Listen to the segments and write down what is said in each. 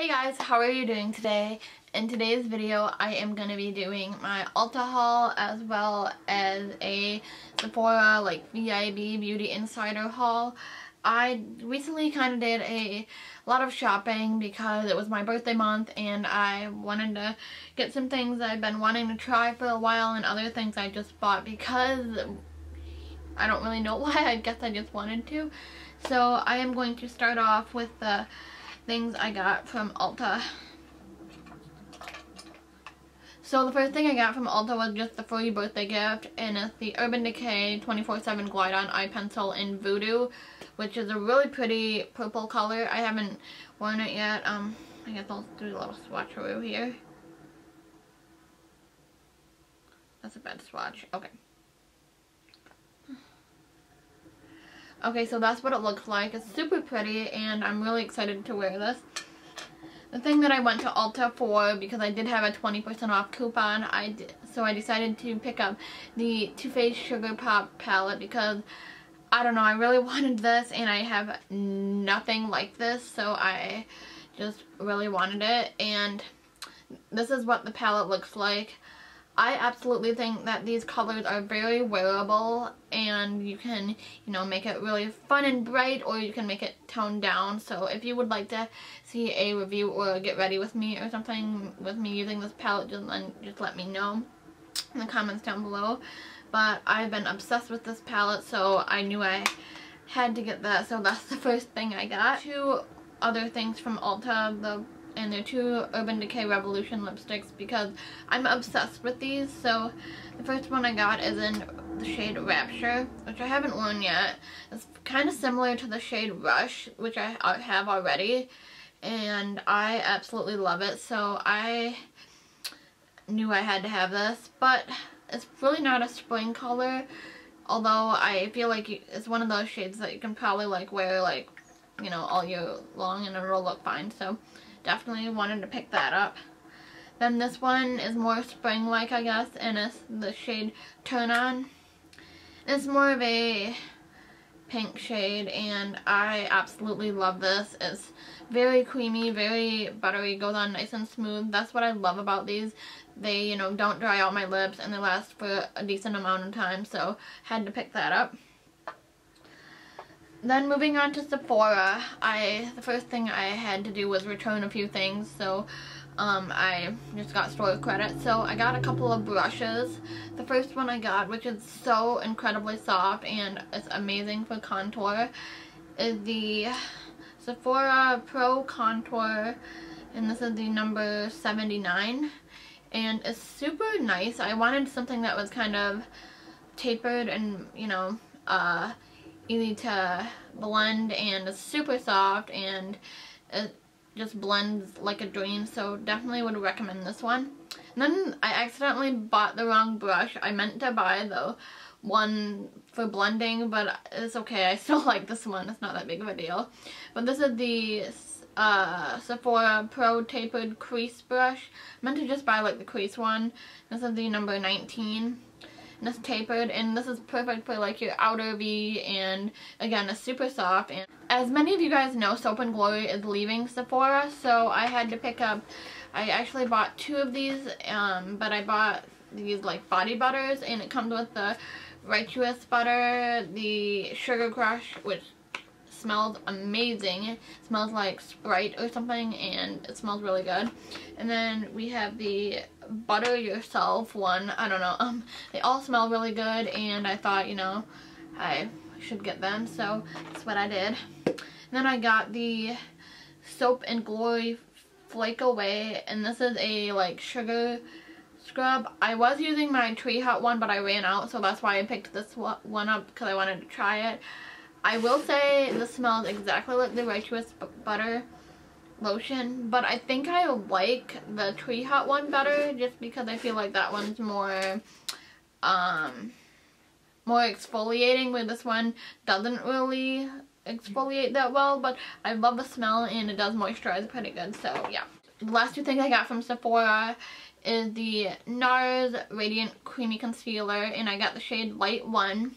Hey guys, how are you doing today? In today's video, I am going to be doing my Ulta haul as well as a Sephora like VIB Beauty Insider haul. I recently kind of did a lot of shopping because it was my birthday month and I wanted to get some things that I've been wanting to try for a while and other things I just bought because I don't really know why. I guess I just wanted to. So I am going to start off with the things I got from Ulta. So the first thing I got from Ulta was just the free birthday gift, and it's the Urban Decay 24/7 Glide On Eye Pencil in Voodoo, which is a really pretty purple color. I haven't worn it yet. I guess I'll do a little swatcheroo here. That's a bad swatch. Okay. Okay, so that's what it looks like. It's super pretty, and I'm really excited to wear this. The thing that I went to Ulta for, because I did have a 20% off coupon, so I decided to pick up the Too Faced Sugar Pop palette because, I don't know, I really wanted this, and I have nothing like this, so I just really wanted it, and this is what the palette looks like. I absolutely think that these colors are very wearable, and you can, you know, make it really fun and bright, or you can make it toned down. So if you would like to see a review or get ready with me or something with me using this palette, just let me know in the comments down below. But I've been obsessed with this palette, so I knew I had to get that. So that's the first thing I got. Two other things from Ulta, and they're two Urban Decay Revolution lipsticks because I'm obsessed with these. So the first one I got is in the shade Rapture, which I haven't worn yet. It's kind of similar to the shade Rush, which I have already, and I absolutely love it. So I knew I had to have this, but it's really not a spring color, although I feel like it's one of those shades that you can probably like wear, like, you know, all year long and it'll look fine. So definitely wanted to pick that up. Then this one is more spring-like, I guess, and it's the shade Turn On. It's more of a pink shade, and I absolutely love this. It's very creamy, very buttery, goes on nice and smooth. That's what I love about these. They, you know, don't dry out my lips, and they last for a decent amount of time, so had to pick that up. Then moving on to Sephora, the first thing I had to do was return a few things, so I just got store credit. So I got a couple of brushes. The first one I got, which is so incredibly soft and it's amazing for contour, is the Sephora Pro Contour, and this is the number 79, and it's super nice. I wanted something that was kind of tapered and, you know, easy to blend, and it's super soft and it just blends like a dream, so definitely would recommend this one. And then I accidentally bought the wrong brush. I meant to buy the one for blending, but it's okay, I still like this one, it's not that big of a deal. But this is the Sephora Pro Tapered Crease Brush. I meant to just buy like the crease one. This is the number 19. And it's tapered, and this is perfect for like your outer V, and again it's super soft. And as many of you guys know, Soap & Glory is leaving Sephora, so I had to pick up, I actually bought two of these, but I bought these like body butters, and it comes with the Righteous Butter, the Sugar Crush, which smells amazing. It smells like Sprite or something, and it smells really good. And then we have the Butter Yourself one. I don't know, they all smell really good, and I thought, you know, I should get them, so that's what I did. And then I got the Soap & Glory Flake Away, and this is a like sugar scrub. I was using my Tree Hut one, but I ran out, so that's why I picked this one up, because I wanted to try it. I will say this smells exactly like the Righteous Butter lotion, but I think I like the Tree Hut one better just because I feel like that one's more more exfoliating, where this one doesn't really exfoliate that well, but I love the smell and it does moisturize pretty good, so yeah. The last two things I got from Sephora is the NARS Radiant Creamy Concealer, and I got the shade Light 1.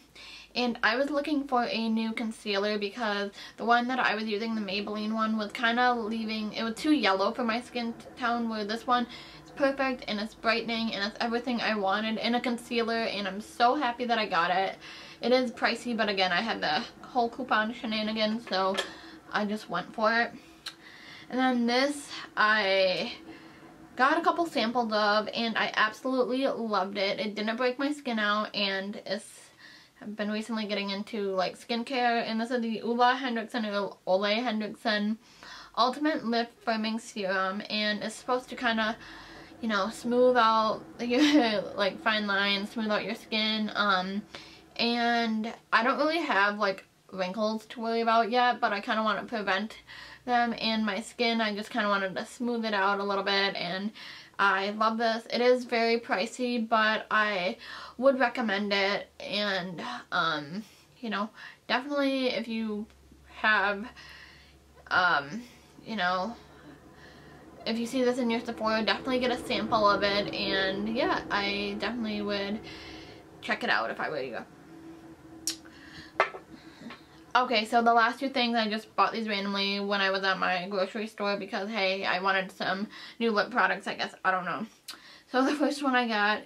and I was looking for a new concealer because the one that I was using, the Maybelline one, was kind of leaving, it was too yellow for my skin tone, where this one is perfect and it's brightening and it's everything I wanted in a concealer, and I'm so happy that I got it. It is pricey, but again, I had the whole coupon shenanigans, so I just went for it. And then this, I got a couple samples of, and I absolutely loved it. It didn't break my skin out, and it's, I've been recently getting into like skincare, and this is the Ole Hendrickson Ultimate Lip Firming Serum, and it's supposed to kind of, you know, smooth out your like fine lines, smooth out your skin. And I don't really have like wrinkles to worry about yet, but I kind of want to prevent them in my skin. I just kind of wanted to smooth it out a little bit, and I love this. It is very pricey, but I would recommend it, and you know, definitely if you have you know, if you see this in your Sephora, definitely get a sample of it, and yeah, I definitely would check it out if I were you. Okay, so the last two things, I just bought these randomly when I was at my grocery store because, hey, I wanted some new lip products, I guess. I don't know. So the first one I got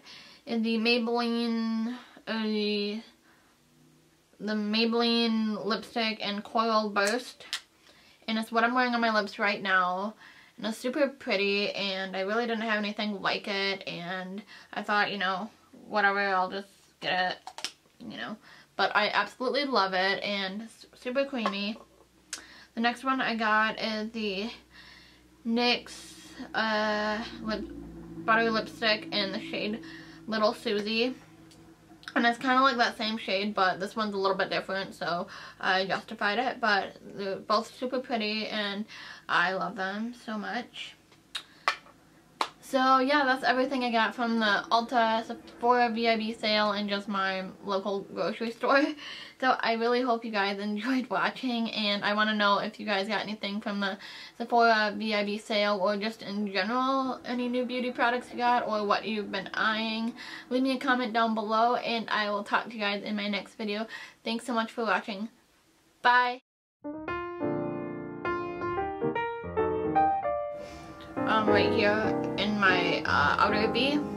is the Maybelline, the Maybelline Lipstick in Coral Burst. And it's what I'm wearing on my lips right now. And it's super pretty, and I really didn't have anything like it. And I thought, you know, whatever, I'll just get it, you know. But I absolutely love it, and it's super creamy. The next one I got is the NYX Butter Lipstick in the shade Little Susie. And it's kind of like that same shade, but this one's a little bit different, so I justified it. But they're both super pretty, and I love them so much. So yeah, that's everything I got from the Ulta, Sephora, VIB sale, and just my local grocery store. So I really hope you guys enjoyed watching, and I want to know if you guys got anything from the Sephora, VIB sale, or just in general, any new beauty products you got, or what you've been eyeing. Leave me a comment down below, and I will talk to you guys in my next video. Thanks so much for watching. Bye! Right here in my outer V.